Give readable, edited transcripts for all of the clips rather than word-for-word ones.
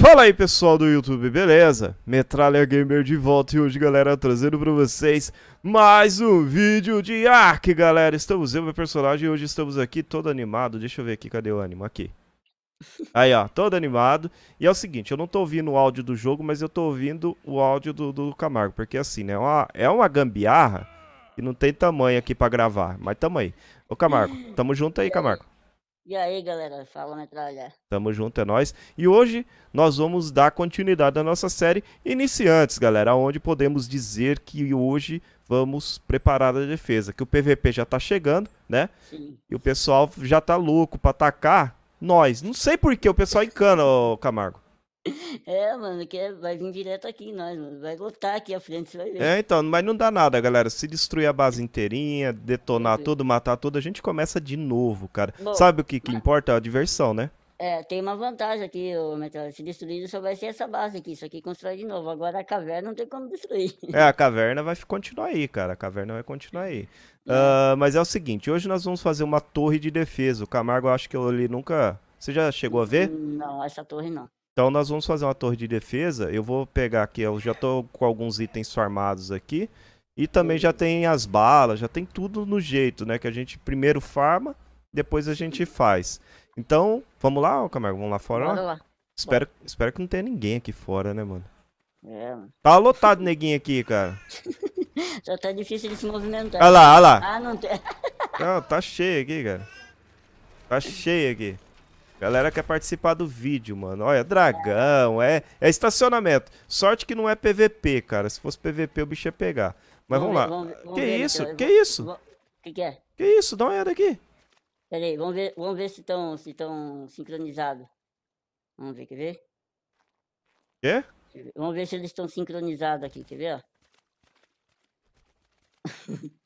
Fala aí pessoal do YouTube, beleza? Metralha Gamer de volta e hoje, galera, trazendo pra vocês mais um vídeo de Ark, galera. Estamos eu, meu personagem, e hoje estamos aqui todo animado. Deixa eu ver aqui, cadê o ânimo? Aqui. Aí, ó, todo animado. E é o seguinte, eu não tô ouvindo o áudio do jogo, mas eu tô ouvindo o áudio do Camargo, porque assim, né, é uma gambiarra que não tem tamanho aqui pra gravar, mas tamo aí. Ô Camargo, tamo junto aí, Camargo. E aí, galera, fala Metralha. Tamo junto, é nóis. E hoje nós vamos dar continuidade à nossa série Iniciantes, galera, onde podemos dizer que hoje vamos preparar a defesa, que o PVP já tá chegando, né? Sim. E o pessoal já tá louco pra atacar nós. Não sei por que o pessoal encana, ô Camargo. É, mano, que vai vir direto aqui em nós, mano. Vai lotar aqui à frente, você vai ver. É, então, mas não dá nada, galera. Se destruir a base inteirinha, detonar tudo, matar tudo, a gente começa de novo, cara. Bom, sabe o que importa? A diversão, né? É, tem uma vantagem aqui, ô Metralha. Se destruir, só vai ser essa base aqui. Isso aqui constrói de novo. Agora a caverna não tem como destruir. É, a caverna vai continuar aí, cara. A caverna vai continuar aí. Mas é o seguinte, hoje nós vamos fazer uma torre de defesa. O Camargo, eu acho que ele nunca... Você já chegou a ver? Não, essa torre não. Então nós vamos fazer uma torre de defesa. Eu vou pegar aqui, eu já tô com alguns itens farmados aqui. E também já tem as balas, já tem tudo no jeito, né? Que a gente primeiro farma, depois a gente faz. Então, vamos lá, Camargo? Vamos lá fora? Bora lá. Espero que não tenha ninguém aqui fora, né, mano? É, mano. Tá lotado neguinho aqui, cara. Já tá difícil de se movimentar. Olha lá, olha lá. Ah, não tem. Não, tá cheio aqui, cara. Tá cheio aqui. Galera quer participar do vídeo, mano. Olha, dragão, é estacionamento. Sorte que não é PVP, cara. Se fosse PVP, o bicho ia pegar. Mas vamos lá. Que isso? Que isso? O que é? Que isso? Dá uma olhada aqui. Pera aí, vamos ver se estão sincronizados. Vamos ver, quer ver? Quê? Vamos ver se eles estão sincronizados aqui, quer ver?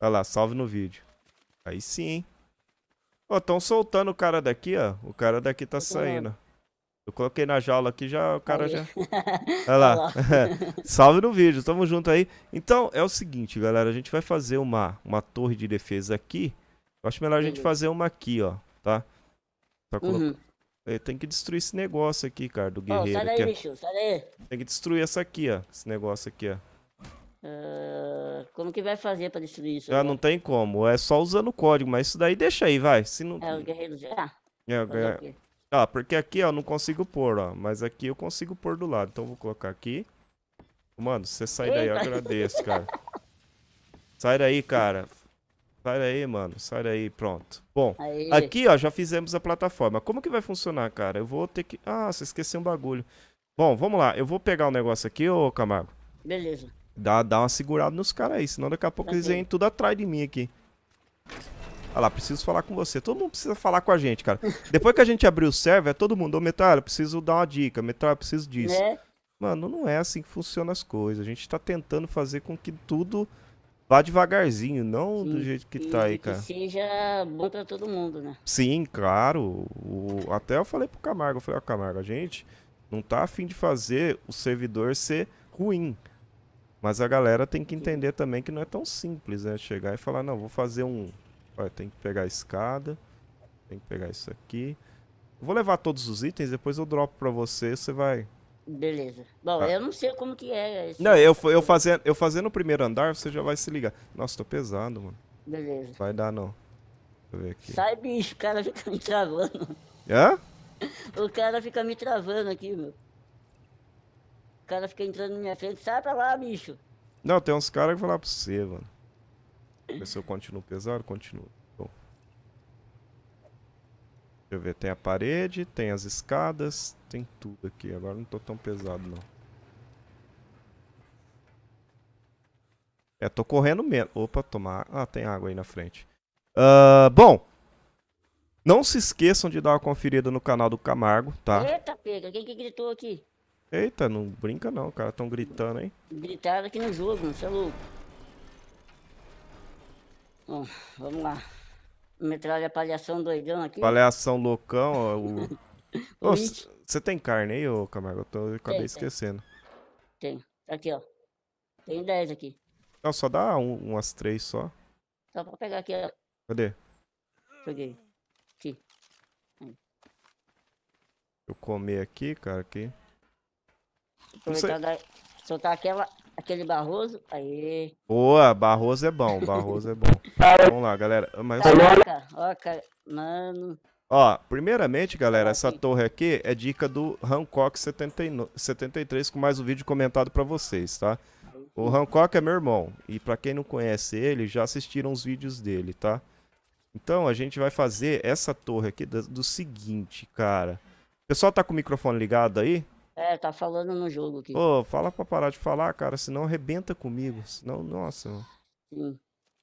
Olha lá, salve no vídeo. Aí sim, hein? Ó, tão soltando o cara daqui, ó. O cara daqui tá saindo. Eu coloquei na jaula aqui, já o cara já... Olha lá. Salve no vídeo, tamo junto aí. Então, é o seguinte, galera. A gente vai fazer uma torre de defesa aqui. Eu acho melhor a gente fazer uma aqui, ó. Tá? Só colocar... Tem que destruir esse negócio aqui, cara, do guerreiro. Sai daí, bicho, sai daí. Tem que destruir essa aqui, ó. Esse negócio aqui, ó. Como que vai fazer pra destruir isso? Ah, não tem como, é só usando o código, mas isso daí deixa aí, vai. Se não... É, o Guerreiros Z. Ah, porque aqui, ó, eu não consigo pôr, ó. Mas aqui eu consigo pôr do lado, então eu vou colocar aqui. Mano, se você sair daí, eu agradeço, cara. Sai daí, cara. Sai daí, mano, sai daí, pronto. Bom, aí. Aqui, ó, já fizemos a plataforma. Como que vai funcionar, cara? Eu vou ter que... Ah, você esqueceu um bagulho. Bom, vamos lá, eu vou pegar um negócio aqui, ô Camargo. Beleza. Dá uma segurada nos caras aí, senão daqui a pouco eles vêm tudo atrás de mim aqui. Olha lá, preciso falar com você. Todo mundo precisa falar com a gente, cara. Depois que a gente abrir o server, é todo mundo, ô Metralha, preciso dar uma dica, Metralha, preciso disso. É. Mano, não é assim que funcionam as coisas. A gente tá tentando fazer com que tudo vá devagarzinho, não do jeito que tá aí, cara. Que seja bom pra todo mundo, né? Sim, claro. Até eu falei pro Camargo, eu falei, ó, Camargo, a gente não tá afim de fazer o servidor ser ruim. Mas a galera tem que entender também que não é tão simples, né? Chegar e falar, não, vou fazer um... Olha, tem que pegar a escada, tem que pegar isso aqui. Eu vou levar todos os itens, depois eu dropo pra você, você vai... Beleza. Bom, eu não sei como que é esse... Não, eu fazendo o primeiro andar, você já vai se ligar. Nossa, tô pesado, mano. Beleza. Vai dar, não. Deixa eu ver aqui. Sai, bicho, o cara fica me travando. Hã? O cara fica me travando aqui, meu. O cara fica entrando na minha frente, sai pra lá, bicho. Não, tem uns caras que vão lá pra você, mano. Vê se eu continuo pesado, continuo. Bom. Deixa eu ver, tem a parede, tem as escadas, tem tudo aqui. Agora não tô tão pesado, não. É, tô correndo menos. Opa, tomar. Ah, tem água aí na frente. Bom. Não se esqueçam de dar uma conferida no canal do Camargo, tá? Eita, pega, quem que gritou aqui? Eita, não brinca não, cara. Tão gritando, hein? Gritaram aqui no jogo, você é louco. Bom, vamos lá. Metralha palhação doidão aqui. Palhação loucão, ó. Você tem carne aí, ô Camargo? Eu acabei esquecendo. Tem. Aqui, ó. Tem 10 aqui. Não, só dá umas 3 só. Só pra pegar aqui, ó. Cadê? Peguei. Aqui. Deixa eu comer aqui, cara, aqui. Aproveitar soltar aquele Barroso. Aí. Boa, Barroso é bom, Barroso é bom. Vamos lá, galera. Mas... Ó, cara, mano. Ó, primeiramente, galera, essa torre aqui é dica do Hancock73 com mais um vídeo comentado pra vocês, tá? O Hancock é meu irmão, e pra quem não conhece ele, já assistiram os vídeos dele, tá? Então, a gente vai fazer essa torre aqui do seguinte, cara. O pessoal tá com o microfone ligado aí? É, tá falando no jogo aqui. Ô, fala pra parar de falar, cara, senão arrebenta comigo. Senão, nossa. Sim.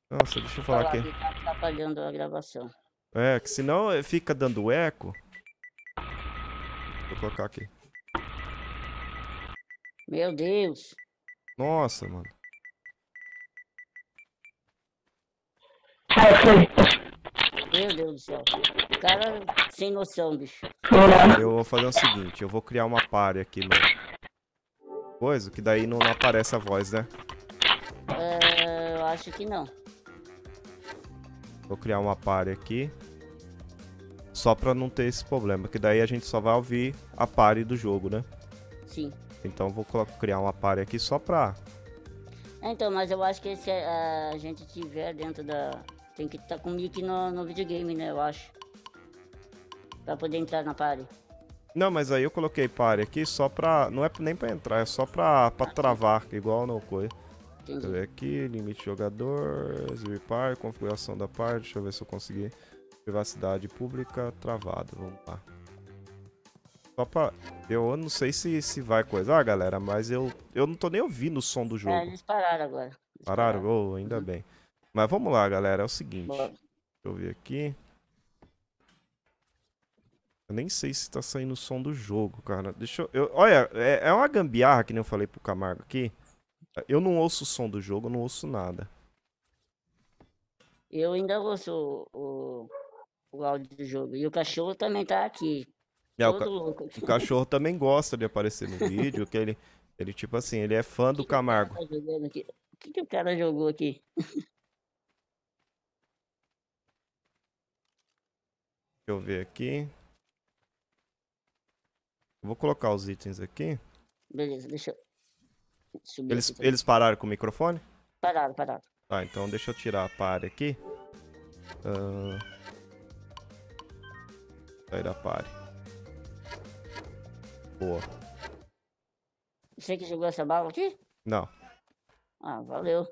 Nossa, deixa eu falar aqui. Que tá atrapalhando a gravação. É, que senão fica dando eco. Vou colocar aqui. Meu Deus. Nossa, mano. Meu Deus do céu. O cara sem noção, bicho. Eu vou fazer o seguinte, eu vou criar uma party aqui no... Coisa, que daí não aparece a voz, né? É, eu acho que não. Vou criar uma party aqui. Só pra não ter esse problema, que daí a gente só vai ouvir a party do jogo, né? Sim. Então vou criar uma party aqui só pra... Então, mas eu acho que se a gente tiver dentro da... Tem que estar tá com o mic no videogame, né? Eu acho. Pra poder entrar na party. Não, mas aí eu coloquei party aqui só pra... Não é nem pra entrar, é só pra travar, igual no coisa. Deixa eu ver aqui, limite de jogador, exibir party, configuração da party, deixa eu ver se eu consegui. Privacidade pública, travado, vamos lá. Só pra... Eu não sei se vai coisar, galera, mas eu não tô nem ouvindo o som do jogo. É, eles pararam agora. Eles pararam? Oh, ainda bem. Mas vamos lá, galera, é o seguinte. Bora. Deixa eu ver aqui. Eu nem sei se tá saindo o som do jogo, cara. Deixa eu... Olha, é uma gambiarra, que nem eu falei pro Camargo aqui. Eu não ouço o som do jogo, eu não ouço nada. Eu ainda ouço o áudio do jogo. E o cachorro também tá aqui. É, o cachorro também gosta de aparecer no vídeo, que ele tipo assim, ele é fã do Camargo. O que o cara jogou aqui? Deixa eu ver aqui. Vou colocar os itens aqui. Beleza, deixa eu subir. Eles pararam com o microfone? Pararam. Tá, então deixa eu tirar a pare aqui. Sair da pare. Boa. Você que jogou essa bala aqui? Não. Ah, valeu.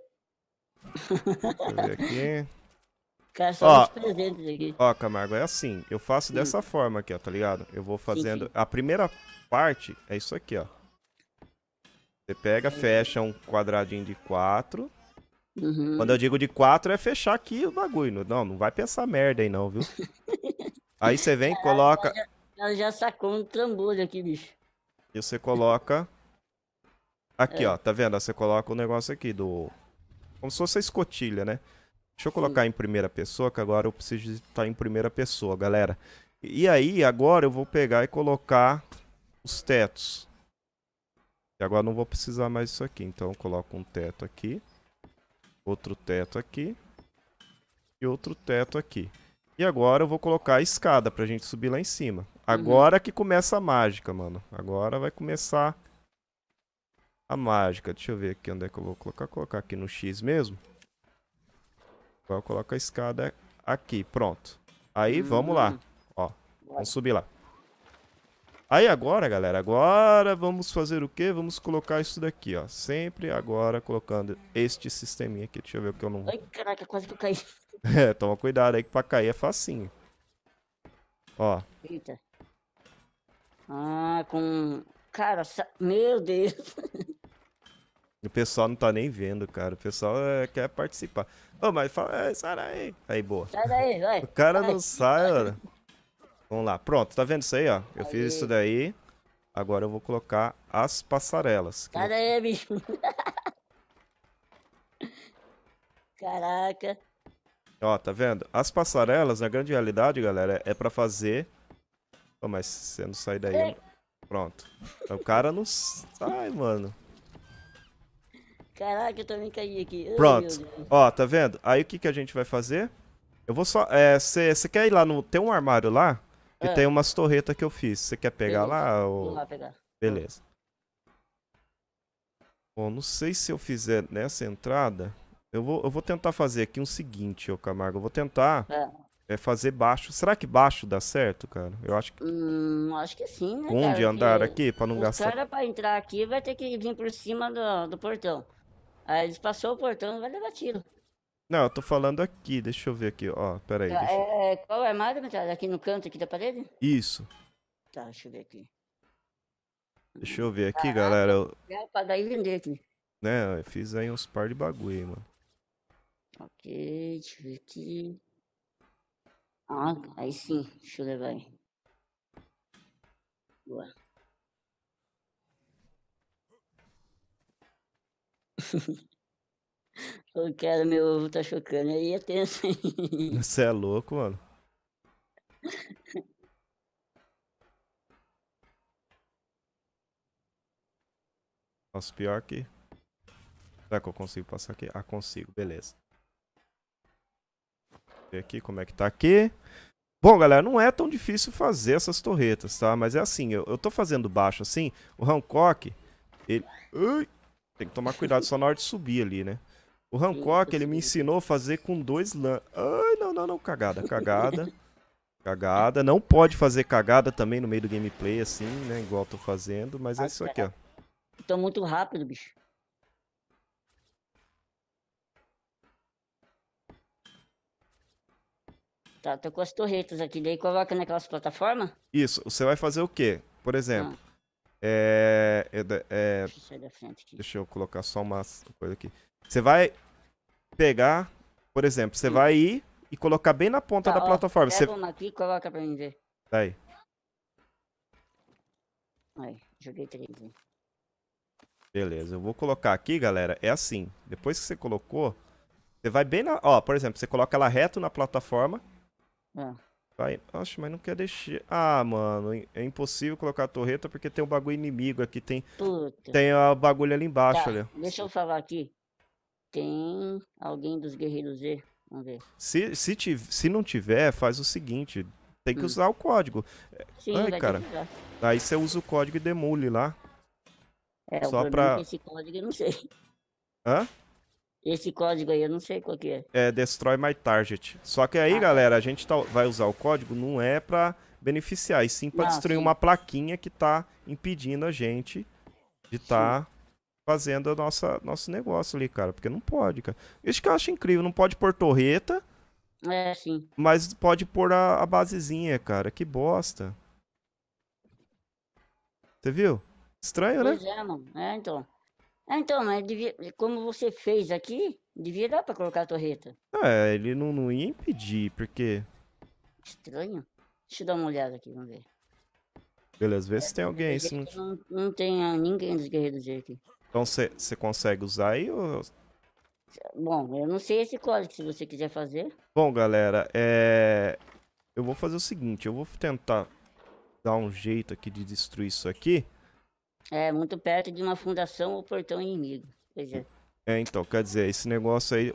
Deixa eu ver aqui. Cara, só os presentes aqui. Ó, Camargo, é assim. Eu faço dessa forma aqui, ó, tá ligado? Eu vou fazendo... Sim. A primeira parte é isso aqui, ó. Você pega, fecha um quadradinho de 4. Uhum. Quando eu digo de 4, é fechar aqui o bagulho. Não vai pensar merda aí não, viu? Aí você vem e coloca... Ela já sacou um trambolho aqui, bicho. E você coloca... Aqui, ó, tá vendo? Você coloca o negócio aqui do... Como se fosse a escotilha, né? Deixa eu colocar em primeira pessoa, que agora eu preciso estar em primeira pessoa, galera. E aí, agora eu vou pegar e colocar os tetos. E agora não vou precisar mais disso aqui. Então eu coloco um teto aqui. Outro teto aqui. E outro teto aqui. E agora eu vou colocar a escada pra gente subir lá em cima. Agora que começa a mágica, mano. Agora vai começar a mágica. Deixa eu ver aqui onde é que eu vou colocar. Colocar aqui no X mesmo. Agora eu coloco a escada aqui. Pronto. Aí, vamos lá. Ó, vamos subir lá. Aí agora, galera, agora vamos fazer o quê? Vamos colocar isso daqui, ó. Sempre agora colocando este sisteminha aqui. Deixa eu ver o que eu não... Ai, caraca, quase que eu caí. É, toma cuidado aí que pra cair é facinho. Ó. Eita. Ah, com... Cara, meu Deus. O pessoal não tá nem vendo, cara. O pessoal quer participar. Ô, mas fala, sai daí. Aí, boa. Sai daí, vai. O cara não sai, mano. Vamos lá. Pronto, tá vendo isso aí, ó? Eu fiz isso daí. Agora eu vou colocar as passarelas. Sai daí, bicho. Caraca. Ó, tá vendo? As passarelas, na grande realidade, galera, é pra fazer... Pô, mas você não sai daí... Ei. Pronto. O cara não sai, mano. Caraca, eu também caí aqui. Pronto. Ai, ó, tá vendo? Aí o que a gente vai fazer? Eu vou só... Você quer ir lá no... Tem um armário lá? Que tem umas torretas que eu fiz. Você quer pegar lá? Ou... Vou lá pegar. Beleza. Bom, não sei se eu fizer nessa entrada. Eu vou tentar fazer aqui um seguinte, ô Camargo. Eu vou tentar fazer baixo. Será que baixo dá certo, cara? Eu acho que... acho que sim, né, cara? Onde andar aqui pra não gastar... O cara pra entrar aqui vai ter que vir por cima do portão. Aí eles passou o portão e vai levar tiro. Não, eu tô falando aqui. Deixa eu ver aqui, ó. Pera aí. Qual é a armada, Metralha? Aqui no canto aqui da parede? Isso. Tá, deixa eu ver aqui. Deixa eu ver aqui, galera. Pra dar e vender aqui. Né, eu fiz aí uns par de bagulho, mano. Ok, deixa eu ver aqui. Ah, aí sim, deixa eu levar aí. Boa. O cara, meu ovo tá chocando aí, é tenso. Você é louco, mano. Nossa, pior que... Será que eu consigo passar aqui? Ah, consigo, beleza. Ver aqui como é que tá aqui. Bom, galera, não é tão difícil fazer essas torretas, tá? Mas é assim, eu tô fazendo baixo assim. O Hancock, ele... Ui, tem que tomar cuidado só na hora de subir ali, né? O Hancock, ele me ensinou a fazer com dois lãs. Ai, não, cagada, cagada. Cagada, não pode fazer cagada também no meio do gameplay assim, né? Igual eu tô fazendo, mas é isso aqui, ó. Tô muito rápido, bicho. Tá, tô com as torretas aqui, daí coloca naquelas plataformas? Isso, você vai fazer o quê? Por exemplo, deixa eu sair da frente aqui. Deixa eu colocar só uma coisa aqui. Você vai pegar, por exemplo, você vai ir e colocar bem na ponta da plataforma. Pega uma aqui e coloca pra mim ver. Tá aí. Aí, joguei 3. Beleza, eu vou colocar aqui, galera, é assim. Depois que você colocou, você vai bem na... Ó, por exemplo, você coloca ela reto na plataforma. Vai... Oxe, mas não quer deixar... Ah, mano, é impossível colocar a torreta porque tem um bagulho inimigo aqui, tem... Puta. Tem o bagulho ali embaixo, tá, olha. Deixa eu falar aqui. Tem alguém dos Guerreiros Z, vamos ver. Se não tiver, faz o seguinte, tem que usar o código. Sim, ai, cara, aí você usa o código e demole lá. É, só o pra... Esse código eu não sei. Hã? Esse código aí eu não sei qual que é. É, Destroy My Target. Só que aí, galera, a gente vai usar o código, não é pra beneficiar, e sim pra destruir uma plaquinha que tá impedindo a gente de tá fazendo nosso negócio ali, cara. Porque não pode, cara. Isso que eu acho incrível, não pode pôr torreta, mas pode pôr a basezinha, cara. Que bosta. Você viu? Estranho, né? Pois é, mano. É, então. É, então, mas devia, como você fez aqui, devia dar pra colocar a torreta. É, ele não ia impedir, porque... Estranho. Deixa eu dar uma olhada aqui, vamos ver. Beleza, vê se tem alguém aí. Não tem ninguém dos Guerreiros Z aqui. Então você consegue usar aí ou... Bom, eu não sei esse código, se você quiser fazer. Bom, galera, eu vou fazer o seguinte, eu vou tentar dar um jeito aqui de destruir isso aqui. É, muito perto de uma fundação ou portão inimigo. Pois é. É, então, quer dizer, esse negócio aí...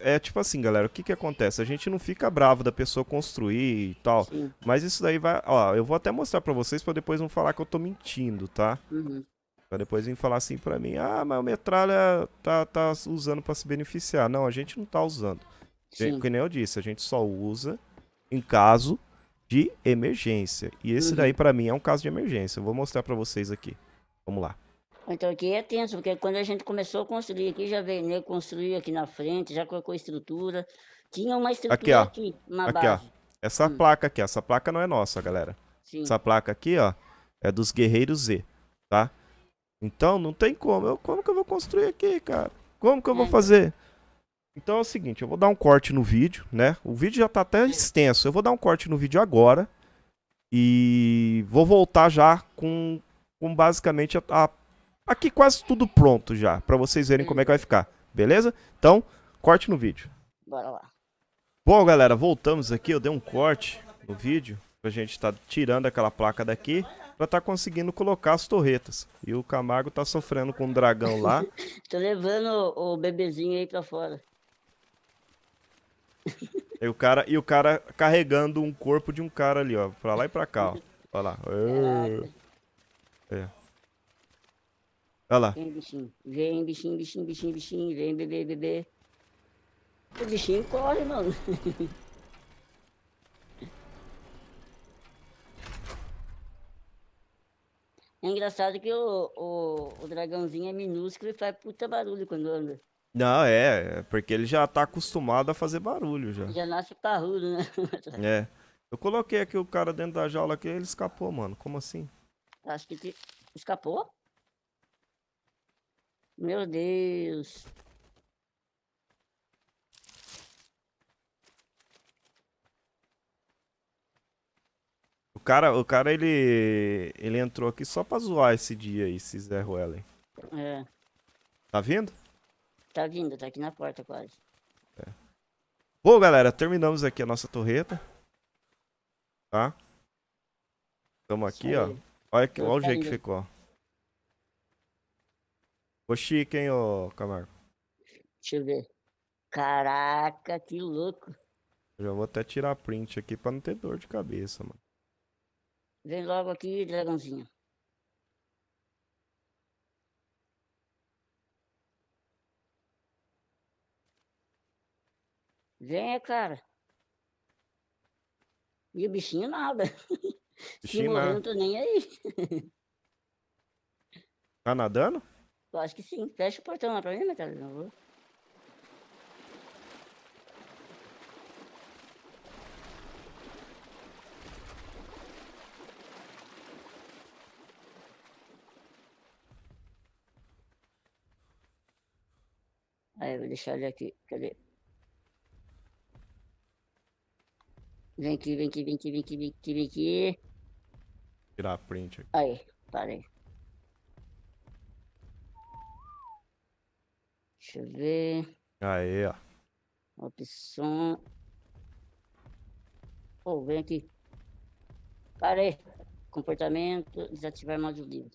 É tipo assim, galera, o que acontece? A gente não fica bravo da pessoa construir e tal. Sim. Mas isso daí vai... Ó, eu vou até mostrar pra vocês pra depois não falar que eu tô mentindo, tá? Uhum. Pra depois vir falar assim pra mim, ah, mas o Metralha tá usando pra se beneficiar. Não, a gente não tá usando. Sim. Que nem eu disse, a gente só usa em caso de emergência. E esse daí pra mim é um caso de emergência. Eu vou mostrar pra vocês aqui. Vamos lá. Então aqui é tenso, porque quando a gente começou a construir aqui, já veio, né? Construiu aqui na frente, já colocou estrutura. Tinha uma estrutura aqui, uma base. Ó. Essa placa aqui, ó. Essa placa não é nossa, galera. Sim. Essa placa aqui, ó, é dos Guerreiros Z, tá? Então não tem como. Como que eu vou construir aqui, cara? Como que eu vou fazer? Então é o seguinte, eu vou dar um corte no vídeo, né? O vídeo já tá até extenso. Eu vou dar um corte no vídeo agora e vou voltar já com basicamente aqui quase tudo pronto já, pra vocês verem como é que vai ficar, beleza? Então, corte no vídeo. Bora lá. Bom, galera, voltamos aqui, eu dei um corte no vídeo, pra gente tá tirando aquela placa daqui, pra tá conseguindo colocar as torretas. E o Camargo tá sofrendo com um dragão lá. Tô levando o bebezinho aí pra fora. E o cara carregando um corpo de um cara ali, ó, pra lá e pra cá, ó. Olha lá. É. Olha lá. Vem, bichinho. Vem, bichinho, bichinho, bichinho, bichinho. Vem, bebê, bebê. O bichinho corre, mano. É engraçado que o dragãozinho é minúsculo e faz puta barulho quando anda. Não, é porque ele já tá acostumado a fazer barulho já. Já nasce parrudo, né? É. Eu coloquei aqui o cara dentro da jaula aqui e ele escapou, mano. Como assim? Acho que ele escapou. Meu Deus. O cara ele entrou aqui só pra zoar esse dia aí, esse Zé Ruelen. É. Tá vindo? Tá vindo, tá aqui na porta quase. É. Bom, galera, terminamos aqui a nossa torreta. Tá? Estamos aqui, ó. Olha, aqui, olha o jeito que ficou, ó. Ficou chique, hein, ô Camargo? Deixa eu ver. Caraca, que louco. Eu já vou até tirar print aqui pra não ter dor de cabeça, mano. Vem logo aqui, dragãozinho. Vem, cara. E o bichinho nada. Se morrer, não tô nem aí. Tá nadando? Eu acho que sim. Fecha o portão lá pra mim, cara. Não vou. Aí, vou deixar ele aqui. Cadê? Vem aqui, vem aqui, vem aqui, vem aqui, vem aqui, vem aqui. Tirar a print aqui. Aí, parei. Deixa eu ver. Aí, ó. Opção. Pô, vem aqui. Parei. Comportamento, desativar modo livre.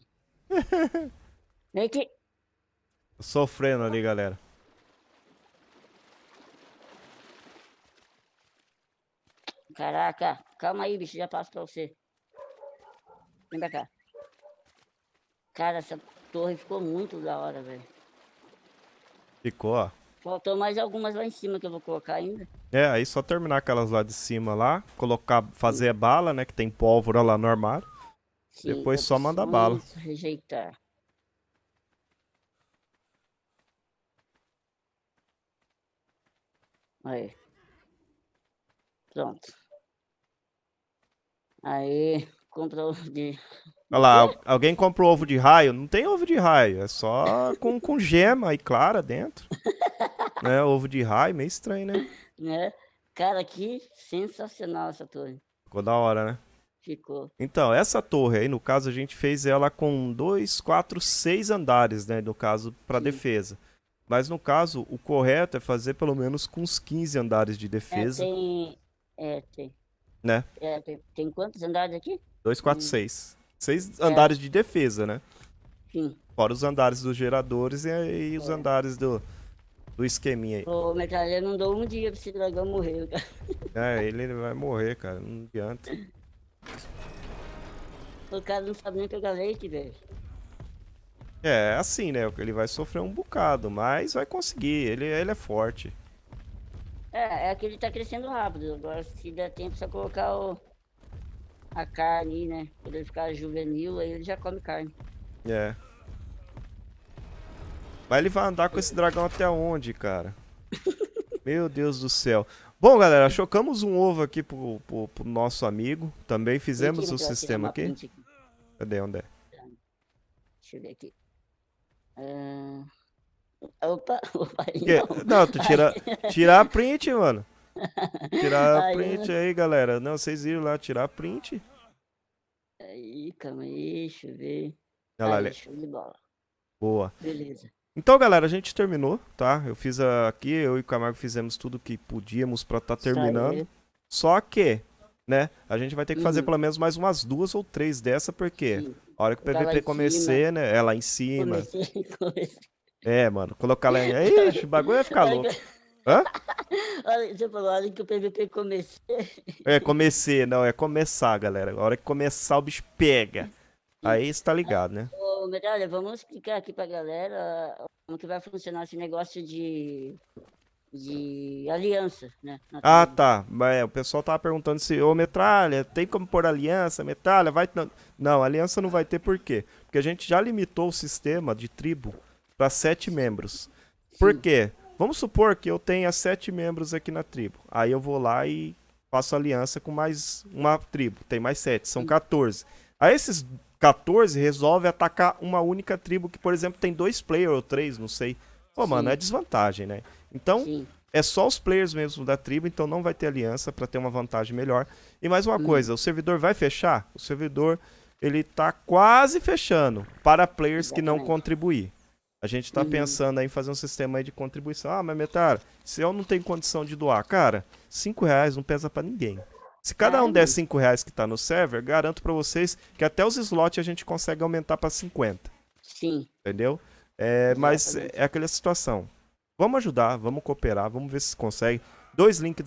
Vem aqui. Tô sofrendo ali, galera. Caraca, calma aí, bicho, já passo pra você. Vem pra cá. Cara, essa torre ficou muito da hora, velho. Ficou, ó. Faltou mais algumas lá em cima que eu vou colocar ainda. É, aí só terminar aquelas lá de cima lá, colocar, fazer a bala, né, que tem pólvora lá no armário. Sim, depois só manda bala. Rejeitar. Aí. Pronto. Aí, compra ovo de... Olha lá, alguém compra o ovo de raio? Não tem ovo de raio, é só com gema e clara dentro. Né? Ovo de raio, meio estranho, né? Né? Cara, que sensacional essa torre. Ficou da hora, né? Ficou. Então, essa torre aí, no caso, a gente fez ela com 2, 4, 6 andares, né? No caso, pra defesa. Mas, no caso, o correto é fazer pelo menos com uns 15 andares de defesa. É, tem... É, tem. Né? É, tem quantos andares aqui? 2, 4, 6. 6 andares de defesa, né? Sim. Fora os andares dos geradores e os andares do esqueminha aí. Ô, Metralha, eu não dou um dia pra esse dragão morrer, cara. É, ele vai morrer, cara. Não adianta. O cara não sabe nem pegar leite, velho. É, assim, né? Ele vai sofrer um bocado, mas vai conseguir. Ele é forte. É que ele tá crescendo rápido. Agora, se der tempo, só colocar a carne, né? Quando ele ficar juvenil, aí ele já come carne. É. Mas ele vai andar com esse dragão até onde, cara? Meu Deus do céu. Bom, galera, chocamos um ovo aqui pro nosso amigo. Também fizemos o sistema aqui. Cadê? Onde é? Deixa eu ver aqui. Opa, opa, não, tu tirar a print, mano. Tirar a print aí, galera. Não, vocês viram lá, tirar a print. Aí, calma aí, deixa eu ver. Olha lá, show de bola. Boa. Beleza. Então, galera, a gente terminou, tá? Eu fiz aqui, eu e o Camargo fizemos tudo que podíamos pra tá terminando. Só que, né, a gente vai ter que fazer pelo menos mais umas 2 ou 3 dessa, porque a hora que o PVP começar, né, é lá em cima. É, mano, colocar lá. Ixi, o bagulho ia ficar louco. Hã? Olha, você falou, a hora que o PVP comecei. É, comecei, não, é começar, galera. A hora que começar, o bicho pega. Aí você tá ligado, né? Ô, Metralha, vamos explicar aqui pra galera como que vai funcionar esse negócio de aliança, né? Ah, tá. É, o pessoal tava perguntando se, ô, Metralha, tem como pôr aliança? Metralha, vai... Não, aliança não vai ter por quê? Porque a gente já limitou o sistema de tribo para 7 membros. Por Sim. quê? Vamos supor que eu tenha 7 membros aqui na tribo. Aí eu vou lá e faço aliança com mais uma tribo. Tem mais 7, são 14. Aí esses 14 resolve atacar uma única tribo que, por exemplo, tem 2 players ou 3, não sei. Pô, mano, é desvantagem, né? Então, Sim. é só os players mesmo da tribo, então não vai ter aliança para ter uma vantagem melhor. E mais uma coisa, o servidor vai fechar? O servidor, ele tá quase fechando para players que não contribuir. A gente tá pensando aí em fazer um sistema aí de contribuição. Ah, mas Metralha, se eu não tenho condição de doar, cara, R$5 não pesa para ninguém. Se cada um der R$5 que tá no server, garanto pra vocês que até os slots a gente consegue aumentar pra 50. Sim. Entendeu? É, mas é aquela situação. Vamos ajudar, vamos cooperar, vamos ver se consegue. 2 links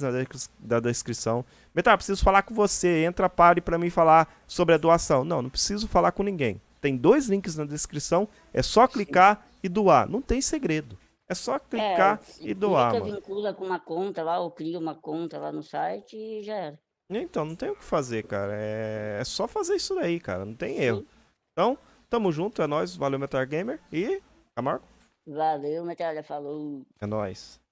na descrição. Metralha, preciso falar com você. Entra, pare pra mim falar sobre a doação. Não, não preciso falar com ninguém. Tem 2 links na descrição, é só clicar e doar. Não tem segredo. É só clicar e doar, mano. Vincula com uma conta lá, ou cria uma conta lá no site e já era. Então, não tem o que fazer, cara. É só fazer isso daí, cara. Não tem erro. Então, tamo junto. É nóis. Valeu, Metralha Gamer. E Camargo? Valeu, Metralha. Falou. É nóis.